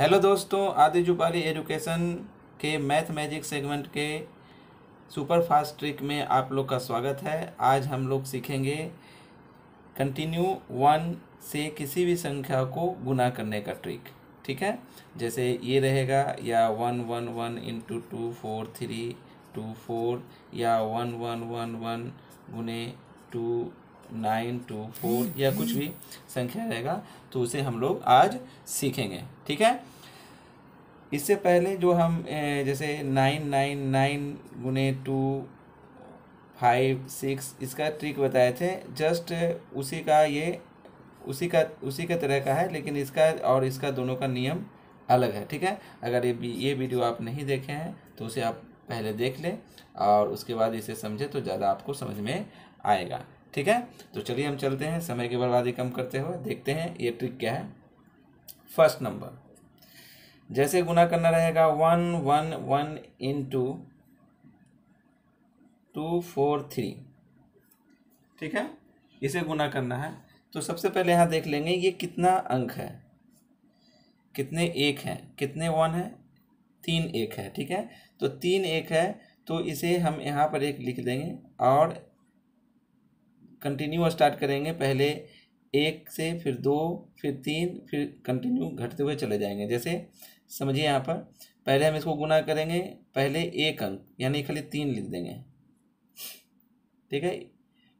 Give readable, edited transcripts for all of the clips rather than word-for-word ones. Hello दोस्तों, आदिजुपाली education के मैथ मैजिक सेगमेंट के सुपर फास्ट ट्रिक में आप लोग का स्वागत है। आज हम लोग सीखेंगे कंटिन्यू 1 से किसी भी संख्या को गुना करने का ट्रिक। ठीक है, जैसे ये रहेगा या 111 इंटू 2 4 3 2 4 या 1111 गुने 2 9 2 4 या कुछ भी संख्या रहेगा तो उसे हम लोग आज सीखेंगे। ठीक है, इससे पहले जो हम जैसे 9 9 9 गुने 2 5 6 इसका ट्रिक बताए थे, जस्ट उसी का तरह का है, लेकिन इसका और इसका दोनों का नियम अलग है। ठीक है, अगर ये वीडियो आप नहीं देखे हैं तो उसे आप पहले देख लें और उसके बाद इसे समझे तो ज़्यादा आपको समझ में आएगा। ठीक है, तो चलिए हम चलते हैं, समय की बर्बादी कम करते हुए देखते हैं ये ट्रिक क्या है। फर्स्ट नंबर जैसे गुना करना रहेगा 1 1 1 इंटू 2 4 3। ठीक है, इसे गुना करना है तो सबसे पहले यहाँ देख लेंगे ये कितना अंक है, कितने एक हैं, कितने 1 है, 3 1 है। ठीक है, तो 3 1 है तो इसे हम यहाँ पर 1 लिख देंगे और कंटिन्यू स्टार्ट करेंगे, पहले 1 से फिर 2 फिर 3 फिर कंटिन्यू घटते हुए चले जाएंगे। जैसे समझिए यहाँ पर पहले हम इसको गुना करेंगे, पहले 1 अंक यानी खाली 3 लिख देंगे। ठीक है,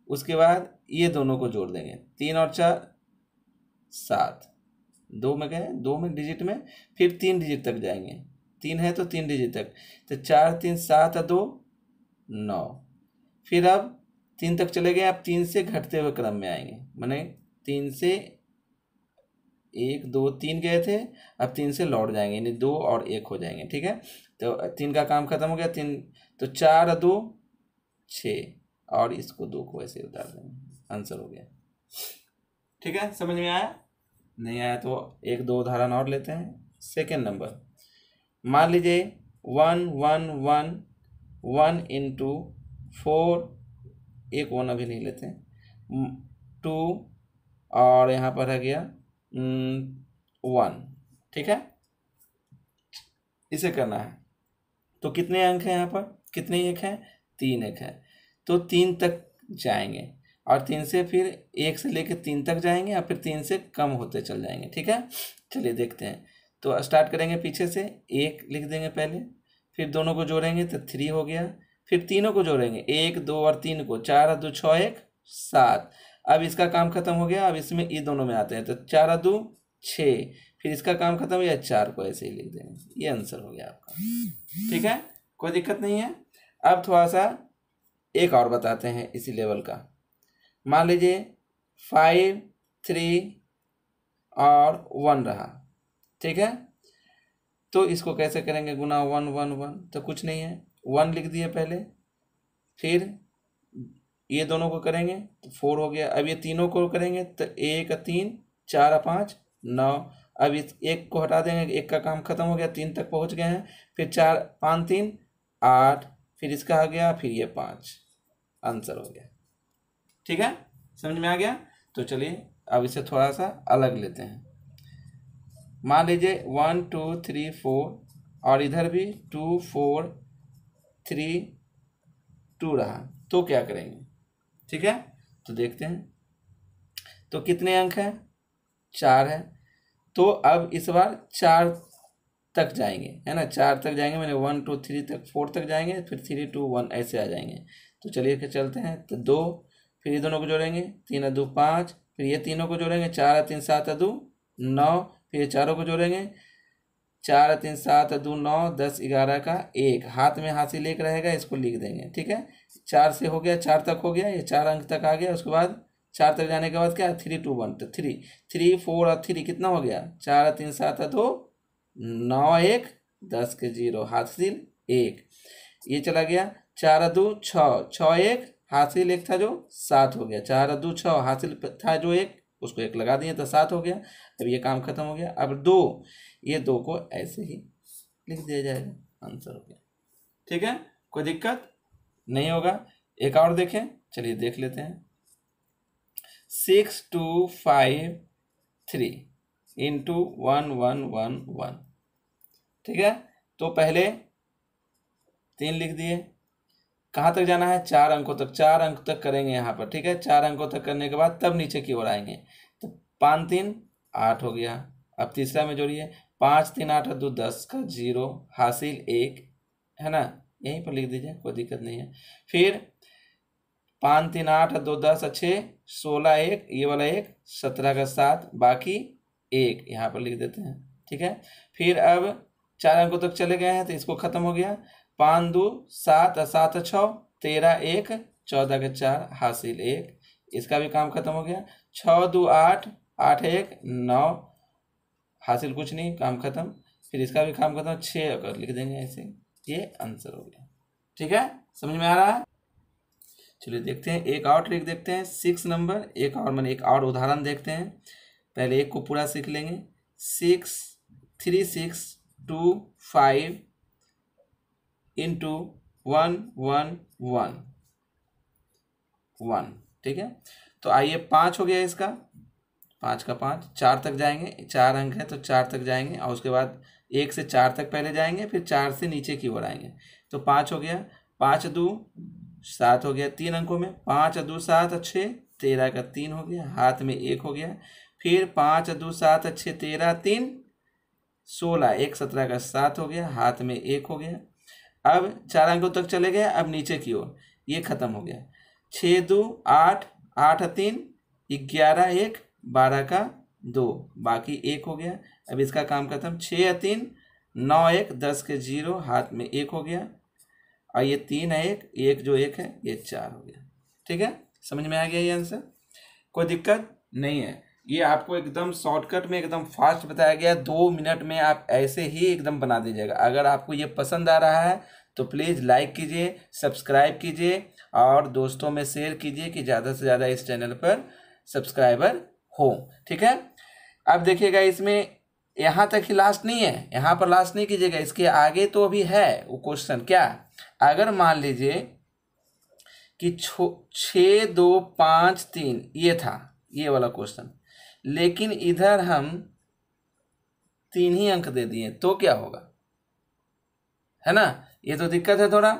उसके बाद ये दोनों को जोड़ देंगे, 3 और 4 7, 2 में गए 2 में डिजिट में, फिर 3 डिजिट तक जाएंगे, 3 है तो 3 डिजिट तक, तो 4 3 7 2 9, फिर अब 3 तक चले गए, आप 3 से घटते हुए क्रम में आएंगे, माने 3 से 1 2 3 गए थे, अब 3 से लौट जाएंगे यानी 2 और 1 हो जाएंगे। ठीक है, तो 3 का काम खत्म हो गया, 3 तो 4 2 6 और इसको 2 को ऐसे उतार देंगे, आंसर हो गया। ठीक है, समझ में आया? नहीं आया तो 1 2 उदाहरण और लेते हैं। सेकेंड नंबर मान लीजिए 1 1 1 1 इंटू 4, 1 1 अभी नहीं लेते, 2 और यहाँ पर रह गया 1। ठीक है, इसे करना है तो कितने अंक हैं यहाँ पर, कितने 1 हैं, 3 1 है तो 3 तक जाएंगे और 3 से फिर 1 से लेकर 3 तक जाएंगे और फिर 3 से कम होते चल जाएंगे। ठीक है, चलिए देखते हैं तो स्टार्ट करेंगे पीछे से, 1 लिख देंगे पहले, फिर दोनों को जोड़ेंगे तो 3 हो गया, फिर तीनों को जोड़ेंगे 1 2 और 3 को, 4 2 6 1 7। अब इसका काम खत्म हो गया, अब इसमें ये दोनों में आते हैं तो 4 2 6, फिर इसका काम खत्म हो गया, 4 को ऐसे ही लिख देंगे, ये आंसर हो गया आपका। ठीक है, कोई दिक्कत नहीं है। अब थोड़ा सा एक और बताते हैं इसी लेवल का, मान लीजिए 5 3 और 1 रहा। ठीक है, तो इसको कैसे करेंगे गुना, 1 1 1 तो कुछ नहीं है, 1 लिख दिए पहले, फिर ये दोनों को करेंगे तो 4 हो गया, अब ये तीनों को करेंगे तो 1 3 4 5 9, अब इस 1 को हटा देंगे, 1 का काम खत्म हो गया, 3 तक पहुंच गए हैं, फिर 4 5 3 8, फिर इसका आ गया, फिर ये 5, आंसर हो गया। ठीक है, समझ में आ गया? तो चलिए अब इसे थोड़ा सा अलग लेते हैं, मान लीजिए 1 2 3 4 और इधर भी 2 4 3 2 रहा तो क्या करेंगे। ठीक है, तो देखते हैं तो कितने अंक हैं, 4 है तो अब इस बार 4 तक जाएंगे, है ना, 4 तक जाएंगे, मैंने 1 2 3 तक 4 तक जाएंगे, फिर 3 2 1 ऐसे आ जाएंगे। तो चलिए फिर चलते हैं तो 2, फिर ये दोनों को जोड़ेंगे, 3 2 5, फिर ये तीनों को जोड़ेंगे, 4 3 7 2 9, फिर ये चारों को जोड़ेंगे, 4 3 7 2 9 10 11 का 1, हाथ में हासिल 1 रहेगा, इसको लिख देंगे। ठीक है, 4 से हो गया, 4 तक हो गया, ये 4 अंक तक आ गया, उसके बाद 4 तक जाने के बाद क्या, 3 2 1 तो 3 3 4 और 3 कितना हो गया, 4 3 7 2 9 1 10 के 0 हासिल 1, ये चला गया, 4 2 6 6 1 हासिल 1 था जो 7 हो गया, 4 2 6 हासिल था जो 1 उसको 1 लगा दिए तो 7 हो गया, अब ये काम खत्म हो गया, अब 2, ये 2 को ऐसे ही लिख दिया जाएगा, आंसर हो गया। ठीक है, कोई दिक्कत नहीं होगा। एक और देखें, चलिए देख लेते हैं, 6 2 5 3 इंटू 1 1 1 1 ठीक है। तो पहले 3 लिख दिए, कहाँ तक जाना है, 4 अंकों तक, 4 अंक तक करेंगे यहाँ पर, ठीक है। 4 अंकों तक करने के बाद तब नीचे की ओर आएंगे। तो 5 3 8 हो गया। अब तीसरा में जोड़िए, 5 3 8 2 10 का 0, हासिल 1 है ना, यहीं पर लिख दीजिए, कोई दिक्कत नहीं है। फिर 5 3 8 2 10 अच्छे 16 1, ये वाला 1, 17 का 7, बाकी 1 यहाँ पर लिख देते हैं, ठीक है। फिर अब 4 अंकों तक चले गए हैं तो इसको खत्म हो गया। 5 2 7 और 7 6 13 1 14 का 4, हासिल 1, इसका भी काम खत्म हो गया। 6 2 8 8 1 9, हासिल कुछ नहीं, काम खत्म। फिर इसका भी काम खत्म, 6 अगर लिख देंगे ऐसे, ये आंसर हो गया, ठीक है। समझ में आ रहा है? चलिए देखते हैं एक और ट्रिक देखते हैं, 6 नंबर, एक और उदाहरण देखते हैं। पहले एक को पूरा सीख लेंगे। 6 3 6 2 5 × 1 1 1 1, ठीक है। तो आइए 5 हो गया इसका, 5 का 5, 4 तक जाएंगे, 4 अंक है तो 4 तक जाएंगे और उसके बाद 1 से 4 तक पहले जाएंगे, फिर 4 से नीचे की ओर आएंगे। तो 5 हो गया, 5 2 7 हो गया, 3 अंकों में 5 2 7 अच्छे 13 का 3 हो गया, हाथ में 1 हो गया। फिर 5 2 7 अच्छे 13 3 16, 1 17 का 7 हो गया, हाथ में 1 हो गया। अब 4 अंकों तक चले गए, अब नीचे की ओर, ये खत्म हो गया। 6 2 8 8 3 11 1 12 का 2, बाकी 1 हो गया। अब इसका काम खत्म। 6 3 9 1 10 के 0, हाथ में 1 हो गया। और ये 3 है, 1 जो 1 है, ये 4 हो गया, ठीक है। समझ में आ गया ये आंसर, कोई दिक्कत नहीं है। ये आपको एकदम शॉर्टकट में एकदम फास्ट बताया गया, 2 मिनट में आप ऐसे ही एकदम बना दीजिएगा। अगर आपको ये पसंद आ रहा है तो प्लीज़ लाइक कीजिए, सब्सक्राइब कीजिए और दोस्तों में शेयर कीजिए कि ज़्यादा से ज़्यादा इस चैनल पर सब्सक्राइबर हो, ठीक है। अब देखिएगा इसमें यहाँ तक ही लास्ट नहीं है, यहाँ पर लास्ट नहीं कीजिएगा, इसके आगे तो अभी है वो क्वेश्चन। क्या अगर मान लीजिए कि 6 2 5 3 ये था, ये वाला क्वेश्चन, लेकिन इधर हम 3 ही अंक दे दिए तो क्या होगा, है ना, ये तो दिक्कत है थोड़ा।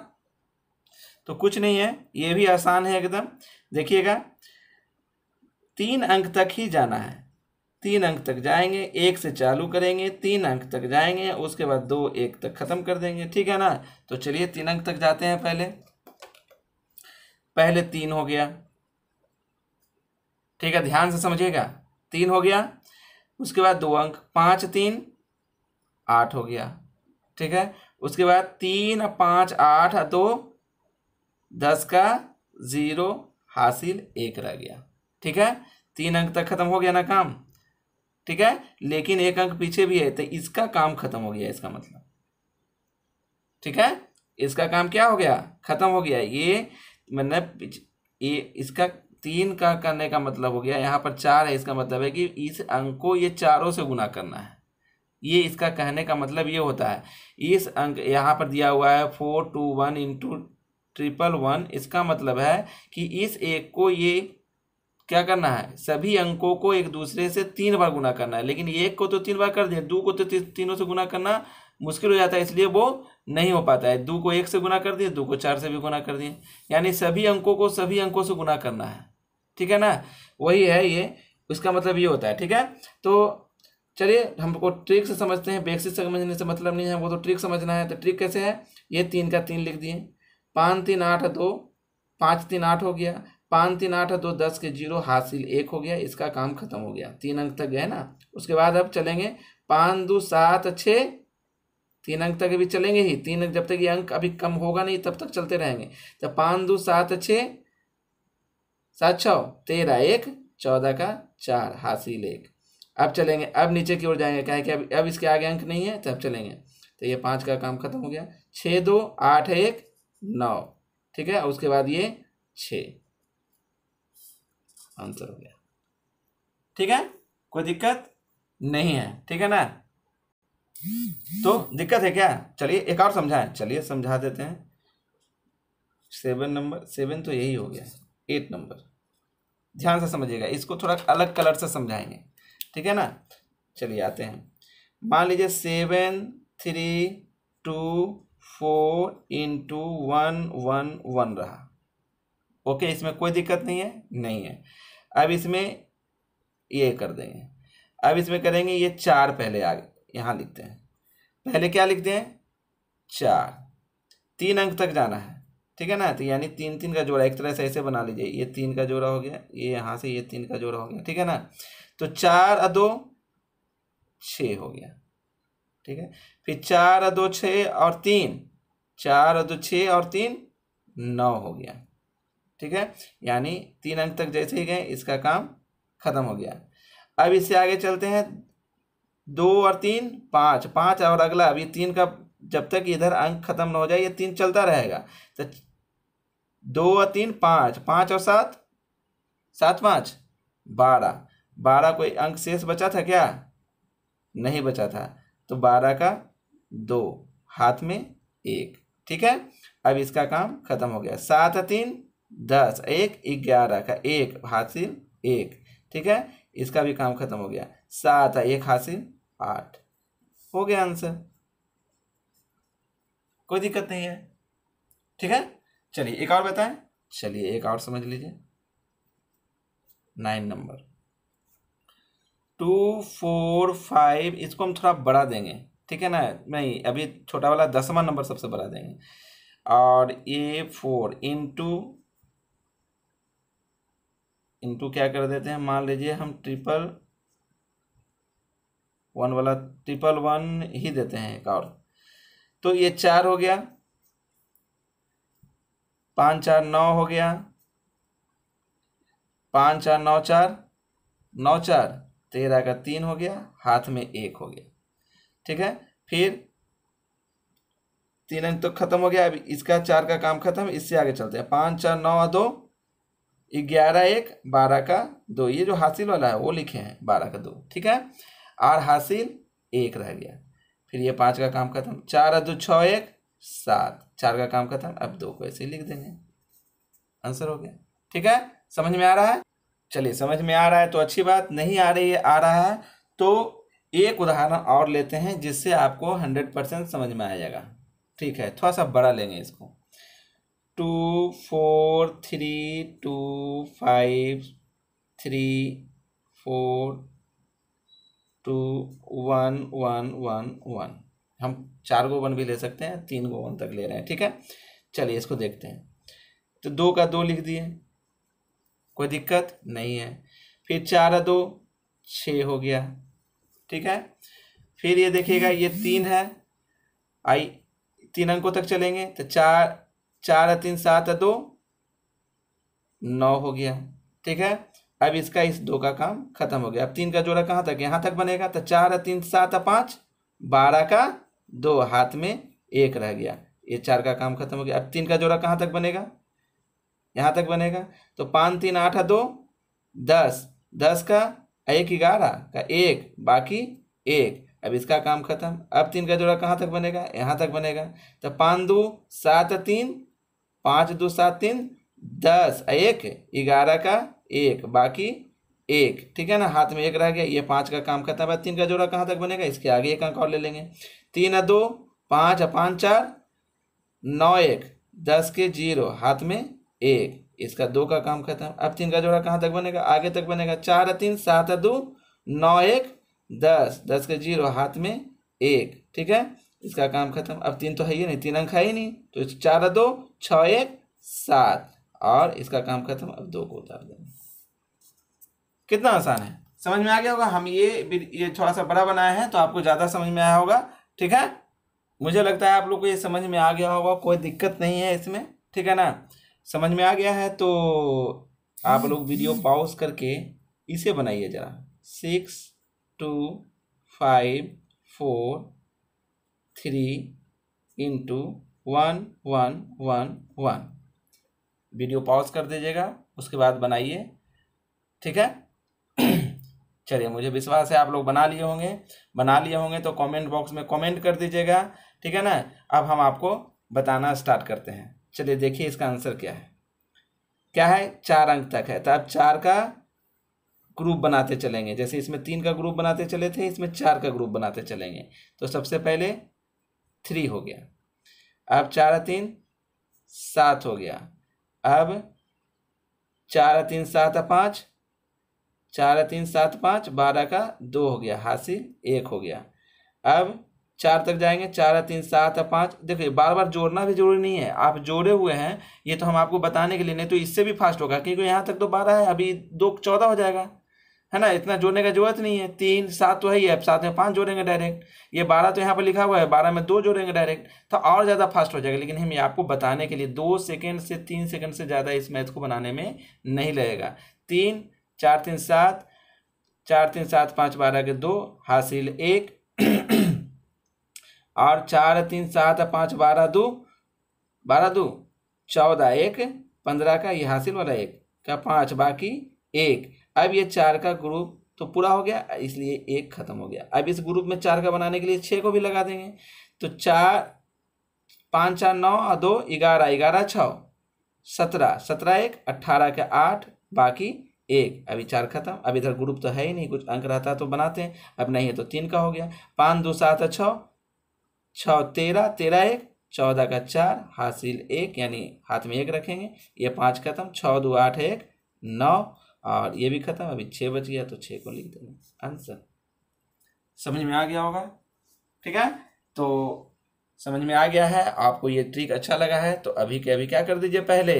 तो कुछ नहीं है, ये भी आसान है एकदम। देखिएगा 3 अंक तक ही जाना है, 3 अंक तक जाएंगे, 1 से चालू करेंगे, 3 अंक तक जाएंगे, उसके बाद 2 1 तक ख़त्म कर देंगे, ठीक है ना। तो चलिए 3 अंक तक जाते हैं। पहले 3 हो गया, ठीक है, ध्यान से समझिएगा, 3 हो गया, उसके बाद 2 अंक, 5 3 8 हो गया, ठीक है। उसके बाद 3 5 8 2 10 का 0, हासिल 1 रह गया, ठीक है। 3 अंक तक खत्म हो गया ना काम, ठीक है, लेकिन 1 अंक पीछे भी है तो इसका काम खत्म हो गया, इसका मतलब, ठीक है। इसका काम क्या हो गया, खत्म हो गया। ये मतलब ये इसका 3 का करने का मतलब हो गया, यहाँ पर 4 है, इसका मतलब है कि इस अंक को ये 4 से गुना करना है। ये इसका कहने का मतलब ये होता है। इस अंक यहाँ पर दिया हुआ है 4 2 1 × 1 1 1, इसका मतलब है कि इस 1 को ये क्या करना है, सभी अंकों को एक दूसरे से 3 बार गुना करना है, लेकिन 1 को तो 3 बार कर दिया, 2 को तो 3 से गुना करना मुश्किल हो जाता है, इसलिए वो नहीं हो पाता है। 2 को 1 से गुना कर दिए, 2 को 4 से भी गुना कर दिए, यानी सभी अंकों को सभी अंकों से गुना करना है, ठीक है ना, वही है ये, उसका मतलब ये होता है, ठीक है। तो चलिए हमको ट्रिक से समझते हैं, बेसिक समझने से मतलब नहीं है, वो तो ट्रिक समझना है। तो ट्रिक कैसे है, ये 3 का 3 लिख दिए, 5 3 8 2, 5 3 8 हो गया, 5 3 8 2 10 के 0, हासिल 1 हो गया, इसका काम खत्म हो गया, 3 अंक तक गए ना। उसके बाद अब चलेंगे 5 2 7 अच्छे 3 अंक तक भी चलेंगे ही, 3 अंक जब तक ये अंक अभी कम होगा नहीं तब तक चलते रहेंगे। तो 5 2 7 अच्छे 7 6 13 1 14 का 4, हासिल 1। अब चलेंगे, अब नीचे की ओर जाएंगे, क्या है कि अब इसके आगे अंक नहीं है तब चलेंगे। तो ये 5 का काम खत्म हो गया, 6 2 8 1 9, ठीक है, उसके बाद ये 6 आंसर हो गया, ठीक है, कोई दिक्कत नहीं है, ठीक है ना। तो दिक्कत है क्या, चलिए एक और समझाएं, चलिए समझा देते हैं। 7 नंबर 7 तो यही हो गया, 8 नंबर, ध्यान से समझिएगा, इसको थोड़ा अलग कलर से समझाएंगे, ठीक है ना। चलिए आते हैं, मान लीजिए 7 3, 2, 4 इंटू 1, 1, 1 रहा। ओके, इसमें कोई दिक्कत नहीं है, नहीं है। अब इसमें ये कर देंगे, अब इसमें करेंगे ये 4 पहले आगे यहाँ लिखते हैं। पहले क्या लिखते हैं? 4। 3 अंक तक जाना है, ठीक है ना। तो यानी 3, 3 का जोड़ा एक तरह से ऐसे बना लीजिए। ये 3 का जोड़ा हो गया, ये यहाँ से ये 3 का जोड़ा हो गया, ठीक है ना। तो 4 और 2, 6 हो गया, ठीक है। फिर 4 और 2, 6 और 3, 4 और 2, 6 और 3, 9 हो गया, ठीक है। यानी 3 अंक तक जैसे ही गए इसका काम खत्म हो गया। अब इससे आगे चलते हैं, 2 और 3, 5, 5 और अगला। अब ये 3 का जब तक इधर अंक खत्म ना हो जाए ये 3 चलता रहेगा। तो 2 और 3, 5, 5 और 7, 7, 5, 12, 12 कोई अंक शेष बचा था क्या? नहीं बचा था। तो 12 का 2 हाथ में 1, ठीक है। अब इसका काम खत्म हो गया। 7 और 3, 10, 1, 11 का 1 हासिल 1, ठीक है। इसका भी काम खत्म हो गया। 7 और 1 हासिल 8 हो गया आंसर, कोई दिक्कत नहीं है, ठीक है। चलिए एक और बताएं, चलिए एक और समझ लीजिए। 9 नंबर, 2, 4, 5 इसको हम थोड़ा बड़ा देंगे, ठीक है ना। नहीं, अभी छोटा वाला 10वां नंबर सबसे बड़ा देंगे। और ये 4 इंटू क्या कर देते हैं, मान लीजिए हम 111 वाला 111 ही देते हैं एक और। तो ये 4 हो गया, 5, 4, 9 हो गया, 5, 4, 9, 4, 9, 4 13 का 3 हो गया, हाथ में 1 हो गया, ठीक है। फिर 3 अंक तो खत्म हो गया। अब इसका 4 का काम खत्म। इससे आगे चलते हैं, 5, 4, 9 और 2 11, 1, 12 का 2 ये जो हासिल वाला है वो लिखे हैं 12 का 2, ठीक है। और हासिल 1 रह गया। फिर ये 5 का काम खत्म। 4 और 2, 6, 1, 7 4 का काम खत्म। अब 2 को ऐसे ही लिख देंगे, आंसर हो गया, ठीक है। समझ में आ रहा है? चलिए, समझ में आ रहा है तो अच्छी बात, नहीं आ रही है, आ रहा है तो एक उदाहरण और लेते हैं जिससे आपको 100% समझ में आ जाएगा, ठीक है। थोड़ा सा बड़ा लेंगे इसको। 2, 4, 3, 2, 5, 3, 4, 2, 1, 1, 1, 1 हम 4 को 1 भी ले सकते हैं, 3 को 1 तक ले रहे हैं, ठीक है। चलिए इसको देखते हैं। तो 2 का 2 लिख दिए, कोई दिक्कत नहीं है। फिर 4 और 2, 6 हो गया, ठीक है। फिर ये देखिएगा ये 3 है, आई 3 अंकों तक चलेंगे। तो 4, 4 और 3, 7 और 2, 9 हो गया, ठीक है। अब इसका इस 2 का काम खत्म हो गया। अब 3 का जोड़ा कहाँ तक, यहाँ तक बनेगा। तो 4 और 3, 7 और 5, 12 का 2 हाथ में 1 रह गया। ये 4 का काम खत्म हो गया। अब 3 का जोड़ा कहाँ तक बनेगा, यहाँ तक बनेगा। तो 5, 3, 8 और 2, 10, 10 का 1, 11 का 1 बाकी 1। अब इसका काम खत्म। अब 3 का जोड़ा कहाँ तक बनेगा, यहाँ तक बनेगा। तो 5, 2, 7, 3, 5, 2, 7, 3, 10, 1, 11 का 1 बाकी 1, ठीक है ना। हाथ में 1 रह गया। ये 5 का काम खत्म है। 3 का जोड़ा कहाँ तक बनेगा, इसके आगे एक अंक और ले लेंगे। 3 और 2, 5 और 5, 4, 9, 1, 10 के 0 हाथ में 1। इसका 2 का काम खत्म। अब 3 का जोड़ा कहाँ तक बनेगा, आगे तक बनेगा। 4 और 3, 7 और 2, 9, 1, 10, 10 के 0 हाथ में 1, ठीक है। इसका काम खत्म। अब 3 तो है ही नहीं, 3 अंक है ही नहीं। तो 4 और 2, 6, 1, 7 और इसका काम खत्म। अब 2 को उतार देंगे। कितना आसान है, समझ में आ गया होगा। हम ये थोड़ा सा बड़ा बनाया है तो आपको ज़्यादा समझ में आया होगा, ठीक है। मुझे लगता है आप लोग को ये समझ में आ गया होगा, कोई दिक्कत नहीं है इसमें, ठीक है ना। समझ में आ गया है तो आप लोग वीडियो पॉज करके इसे बनाइए जरा। 6, 2, 5, 4, 3 इंटू 1, 1, 1, 1 वीडियो पॉज कर दीजिएगा, उसके बाद बनाइए, ठीक है। चलिए, मुझे विश्वास है आप लोग बना लिए होंगे तो कमेंट बॉक्स में कमेंट कर दीजिएगा, ठीक है ना। अब हम आपको बताना स्टार्ट करते हैं। चलिए देखिए इसका आंसर क्या है 4 अंक तक है। तो आप 4 का ग्रुप बनाते चलेंगे। जैसे इसमें 3 का ग्रुप बनाते चले थे, इसमें 4 का ग्रुप बनाते चलेंगे। तो सबसे पहले 3 हो गया। अब 4 और 3 7 हो गया। अब 4 और 3 7 और 5, 4 और 3 7 5, 12 का 2 हो गया, हासिल 1 हो गया। अब 4 तक जाएंगे, 4 और 3 7 और 5। देखिए बार बार जोड़ना भी जरूरी नहीं है, आप जोड़े हुए हैं ये तो हम आपको बताने के लिए, नहीं तो इससे भी फास्ट होगा क्योंकि यहाँ तक तो 12 है, अभी 2 14 हो जाएगा, है ना, इतना जोड़ने का जरूरत नहीं है। 3 7 तो है ही, अब 7 में 5 जोड़ेंगे डायरेक्ट, ये 12 तो यहाँ पर लिखा हुआ है, 12 में 2 जोड़ेंगे डायरेक्ट तो और ज़्यादा फास्ट हो जाएगा। लेकिन हम ये आपको बताने के लिए 2 सेकेंड से 3 सेकेंड से ज़्यादा इस मैथ को बनाने में नहीं लगेगा। 3 4 3 7, 4 3 7 5, 12 के 2 हासिल 1, और 4 3 7 5 12 2, 12 2 14, 1 15 का ये हासिल वाला 1 का 5, बाकी 1। अब ये 4 का ग्रुप तो पूरा हो गया, इसलिए 1 खत्म हो गया। अब इस ग्रुप में 4 का बनाने के लिए 6 को भी लगा देंगे, तो 4 5 4 9 और 2 11 11 6 17 17 1 18 के 8, बाकी 1। अभी 4 खत्म। अब इधर ग्रुप तो है ही नहीं, कुछ अंक रहता तो बनाते हैं, अब नहीं है तो 3 का हो गया। 5 2 7 और 6 6 13 13 1 14 का 4 हासिल 1, यानी हाथ में 1 रखेंगे। ये 5 खत्म, 6 2 8 1 9, और ये भी खत्म। अभी 6 बच गया, तो 6 को लिख देना। आंसर समझ में आ गया होगा, ठीक है, तो समझ में आ गया है। आपको ये ट्रिक अच्छा लगा है तो अभी के अभी क्या कर दीजिए, पहले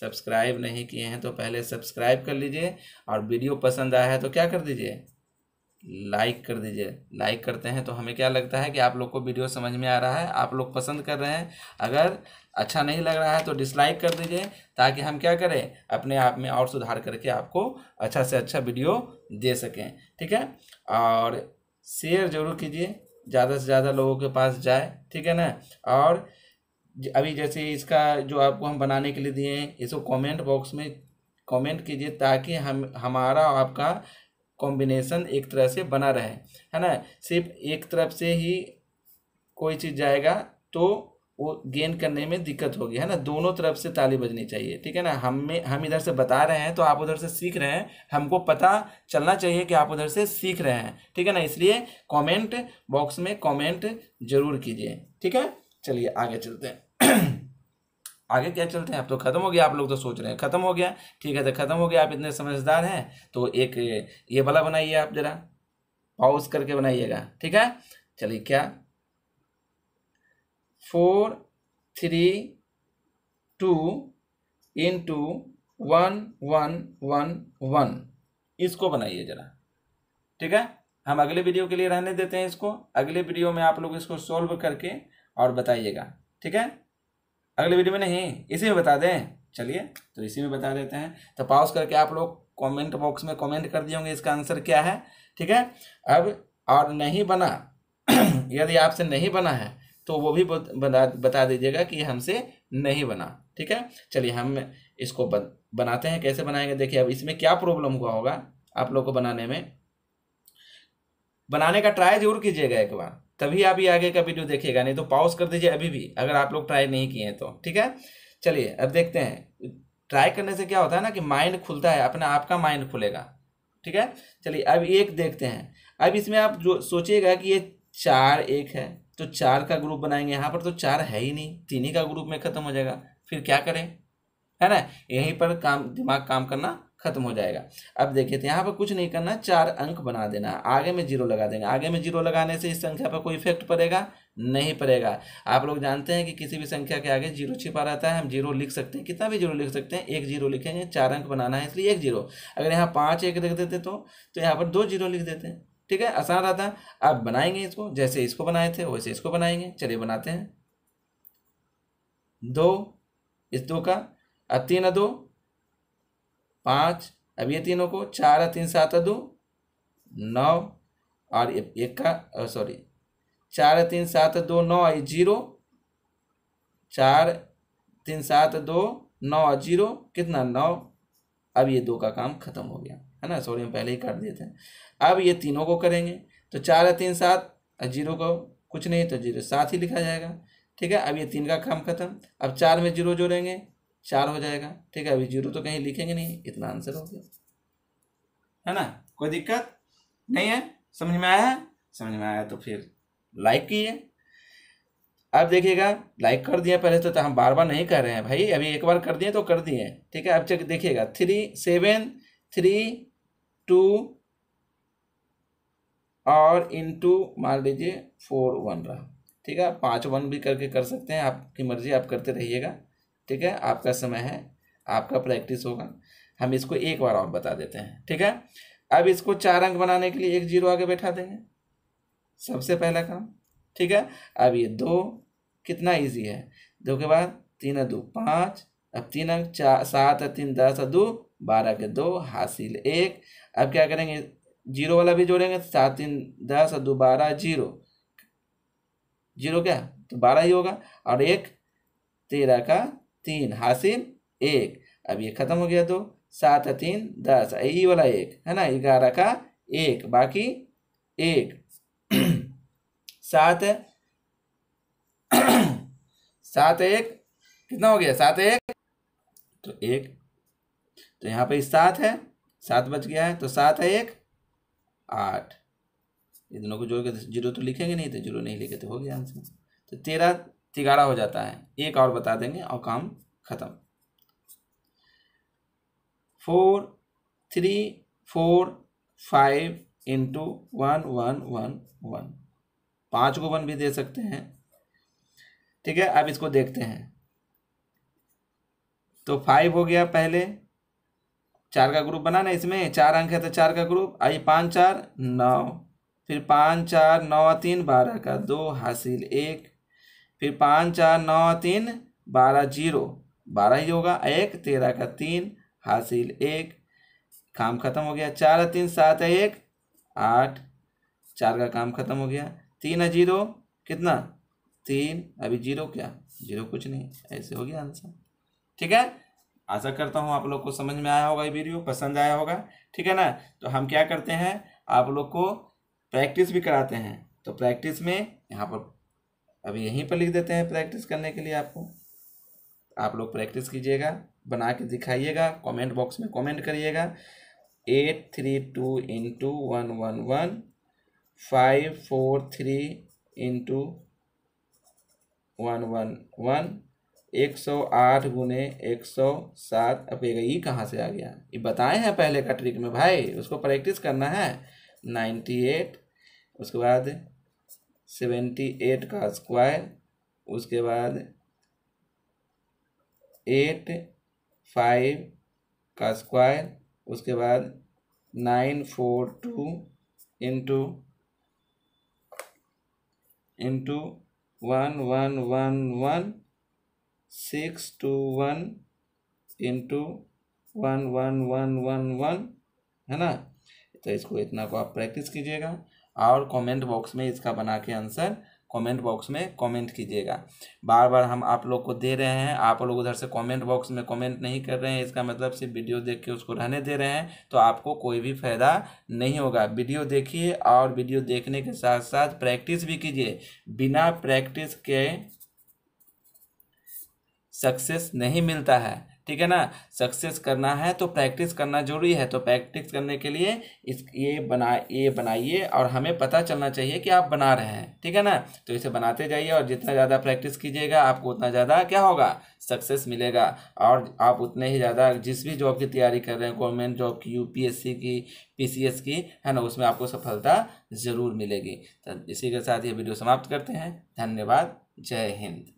सब्सक्राइब नहीं किए हैं तो पहले सब्सक्राइब कर लीजिए, और वीडियो पसंद आया है तो क्या कर दीजिए, लाइक कर दीजिए। लाइक करते हैं तो हमें क्या लगता है कि आप लोग को वीडियो समझ में आ रहा है, आप लोग पसंद कर रहे हैं। अगर अच्छा नहीं लग रहा है तो डिसलाइक कर दीजिए, ताकि हम क्या करें, अपने आप में और सुधार करके आपको अच्छा से अच्छा वीडियो दे सकें, ठीक है। और शेयर जरूर कीजिए, ज़्यादा से ज़्यादा लोगों के पास जाए, ठीक है ना। और अभी जैसे इसका जो आपको हम बनाने के लिए दिए हैं, इसको कॉमेंट बॉक्स में कॉमेंट कीजिए, ताकि हमारा आपका कॉम्बिनेशन एक तरह से बना रहे, है ना। सिर्फ एक तरफ से ही कोई चीज़ जाएगा तो वो गेन करने में दिक्कत होगी, है ना, दोनों तरफ से ताली बजनी चाहिए, ठीक है ना। हम इधर से बता रहे हैं तो आप उधर से सीख रहे हैं, हमको पता चलना चाहिए कि आप उधर से सीख रहे हैं, ठीक है ना। इसलिए कमेंट बॉक्स में कमेंट जरूर कीजिए, ठीक है। चलिए आगे चलते हैं। आगे क्या चलते हैं, अब तो खत्म हो गया, आप लोग तो सोच रहे हैं खत्म हो गया, ठीक है, तो खत्म हो गया। आप इतने समझदार हैं तो एक ये वाला बनाइए, आप जरा पॉज करके बनाइएगा, ठीक है। चलिए क्या, 4 3 2 × 1 1 1 1 इसको बनाइए जरा, ठीक है। हम अगले वीडियो के लिए रहने देते हैं इसको, अगले वीडियो में आप लोग इसको सॉल्व करके और बताइएगा, ठीक है। अगले वीडियो में नहीं, इसी में बता दें, चलिए तो इसी में बता देते हैं। तो पॉज करके आप लोग कमेंट बॉक्स में कमेंट कर दिए होंगे इसका आंसर क्या है, ठीक है। अब और नहीं बना, यदि आपसे नहीं बना है तो वो भी बता दीजिएगा कि हमसे नहीं बना, ठीक है। चलिए हम इसको बनाते हैं, कैसे बनाएंगे देखिए। अब इसमें क्या प्रॉब्लम हुआ होगा आप लोग को बनाने में, बनाने का ट्राई जरूर कीजिएगा एक बार, तभी आप ये आगे का वीडियो देखिएगा, नहीं तो पॉज कर दीजिए अभी भी, अगर आप लोग ट्राई नहीं किए हैं तो, ठीक है। चलिए अब देखते हैं, ट्राई करने से क्या होता है ना कि माइंड खुलता है, अपना आपका माइंड खुलेगा, ठीक है। चलिए अब एक देखते हैं। अब इसमें आप जो सोचिएगा कि ये 4 1 है तो 4 का ग्रुप बनाएंगे, यहाँ पर तो 4 है ही नहीं, 3 का ग्रुप में खत्म हो जाएगा, फिर क्या करें, है ना, यहीं पर काम दिमाग काम करना खत्म हो जाएगा। अब देखिए यहाँ पर कुछ नहीं करना, 4 अंक बना देना, आगे में 0 लगा देंगे। आगे में 0 लगाने से इस संख्या पर कोई इफेक्ट पड़ेगा नहीं पड़ेगा। आप लोग जानते हैं कि किसी भी संख्या के आगे 0 छिपा रहता है, हम 0 लिख सकते हैं, कितना भी 0 लिख सकते हैं, 1 0 लिखेंगे, 4 अंक बनाना है इसलिए 1 0। अगर यहाँ 5 1 लिख देते तो यहाँ पर 2 0 लिख देते हैं, ठीक है, आसान रहता है। अब बनाएंगे इसको, जैसे इसको बनाए थे वैसे इसको बनाएंगे। चलिए बनाते हैं, 2 इस 2 का, अब 3 और 2 5, अब ये तीनों को 4 और 3 7 और 2 9, और 1 का, सॉरी, 4 और 3 7 और 2 9, और 0, 4 3 7 2 9 0 कितना, 9। अब ये 2 का काम खत्म हो गया, है ना, सॉरी हम पहले ही काट दिए थे। अब ये तीनों को करेंगे तो 4 और 3 7 और 0 को कुछ नहीं तो 0 7 ही लिखा जाएगा, ठीक है। अब ये 3 का काम खत्म। अब 4 में 0 जोड़ेंगे, 4 हो जाएगा, ठीक है। अभी 0 तो कहीं लिखेंगे नहीं, इतना आंसर हो गया, है ना, कोई दिक्कत नहीं है। समझ में आया है, समझ में आया तो फिर लाइक कीजिए, अब देखिएगा लाइक कर दिया पहले तो हम बार बार नहीं कर रहे हैं भाई, अभी एक बार कर दिए तो कर दिए, ठीक है। अब चेक देखिएगा 3 7 3 2 और इनटू मान लीजिए 4 1 रहा, ठीक है। 5 1 भी करके कर सकते हैं, आपकी मर्जी, आप करते रहिएगा, ठीक है। आपका समय है, आपका प्रैक्टिस होगा। हम इसको एक बार और बता देते हैं, ठीक है। अब इसको 4 अंक बनाने के लिए 1 0 आगे बैठा देंगे, सबसे पहला काम, ठीक है। अब ये 2 कितना इजी है, 2 के बाद 3 2 5, अब 3 अंक 4 7 3 10 2 12 के 2 हासिल 1। अब क्या करेंगे 0 वाला भी जोड़ेंगे, 7 3 10 2 12 0 0 क्या तो 12 ही होगा, और 1 13 का 3 हासिल 1। अब ये खत्म हो गया 2, 7 3 10 यही वाला 1 है ना, 11 का 1 बाकी 1 7 7 1 कितना हो गया 7 1 तो 1 तो यहाँ पे 7 है, 7 बच गया है तो 7 है 1 8। ये दोनों को जोड़ के 0 तो लिखेंगे नहीं, तो 0 नहीं लिखे तो हो गया आंसर, तो 13 13 हो जाता है। एक और बता देंगे और काम खत्म। 4 3 4 5 इंटू 1 1 1 1 5 को 1 भी दे सकते हैं, ठीक है। अब इसको देखते हैं तो 5 हो गया पहले, 4 का ग्रुप बनाना, इसमें 4 अंक है तो 4 का ग्रुप, आई 5 4 9, फिर 5 4 9 3 12 का 2 हासिल 1, फिर 5 4 9 3 12 0 12 ही होगा, 1 13 का 3 हासिल 1। काम खत्म हो गया, 4 3 7 1 8 4 का काम खत्म हो गया, 3 0 कितना 3, अभी 0 क्या 0 कुछ नहीं, ऐसे हो गया आंसर, ठीक है। आशा करता हूँ आप लोग को समझ में आया होगा, ये वीडियो पसंद आया होगा, ठीक है ना। तो हम क्या करते हैं, आप लोग को प्रैक्टिस भी कराते हैं, तो प्रैक्टिस में यहाँ पर अभी यहीं पर लिख देते हैं प्रैक्टिस करने के लिए आपको। आप लोग प्रैक्टिस कीजिएगा, बना के दिखाइएगा, कमेंट बॉक्स में कमेंट करिएगा। 8 3 2 इंटू 1 1 1, 5 4 3 इंटू 1 1 1, 108 गुने 107। अब ये कहाँ से आ गया, ये बताए हैं पहले का ट्रिक में भाई, उसको प्रैक्टिस करना है। 98, उसके बाद 78 का स्क्वायर, उसके बाद 8 5 का स्क्वायर, उसके बाद 9 4 2 इंटू 1 1 1 1, 6 2 1 इंटू 1 1 1 1 1 है ना। तो इसको इतना को आप प्रैक्टिस कीजिएगा और कमेंट बॉक्स में इसका बना के आंसर कमेंट बॉक्स में कमेंट कीजिएगा। बार बार हम आप लोग को दे रहे हैं, आप लोग उधर से कमेंट बॉक्स में कमेंट नहीं कर रहे हैं, इसका मतलब सिर्फ वीडियो देख के उसको रहने दे रहे हैं, तो आपको कोई भी फ़ायदा नहीं होगा। वीडियो देखिए और वीडियो देखने के साथ साथ प्रैक्टिस भी कीजिए, बिना प्रैक्टिस के सक्सेस नहीं मिलता है, ठीक है ना। सक्सेस करना है तो प्रैक्टिस करना जरूरी है, तो प्रैक्टिस करने के लिए ये बनाइए और हमें पता चलना चाहिए कि आप बना रहे हैं, ठीक है ना। तो इसे बनाते जाइए और जितना ज़्यादा प्रैक्टिस कीजिएगा आपको उतना ज़्यादा क्या होगा सक्सेस मिलेगा, और आप उतने ही ज़्यादा जिस भी जॉब की तैयारी कर रहे हैं, गवर्नमेंट जॉब की, यूपीएससी की, पीसीएस की, है ना, उसमें आपको सफलता ज़रूर मिलेगी। तो इसी के साथ ये वीडियो समाप्त करते हैं। धन्यवाद, जय हिंद।